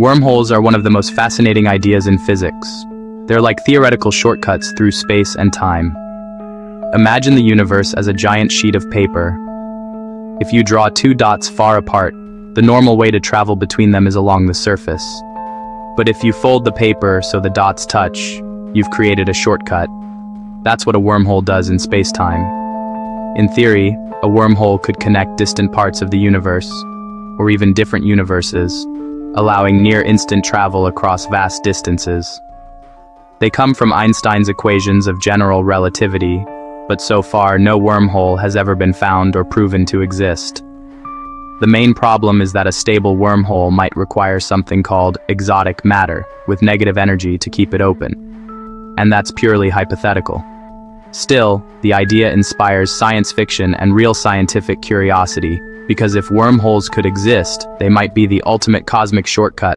Wormholes are one of the most fascinating ideas in physics. They're like theoretical shortcuts through space and time. Imagine the universe as a giant sheet of paper. If you draw two dots far apart, the normal way to travel between them is along the surface. But if you fold the paper so the dots touch, you've created a shortcut. That's what a wormhole does in space-time. In theory, a wormhole could connect distant parts of the universe, or even different universes, allowing near-instant travel across vast distances. They come from Einstein's equations of general relativity, but so far no wormhole has ever been found or proven to exist. The main problem is that a stable wormhole might require something called exotic matter with negative energy to keep it open. And that's purely hypothetical. Still, the idea inspires science fiction and real scientific curiosity, because if wormholes could exist, they might be the ultimate cosmic shortcut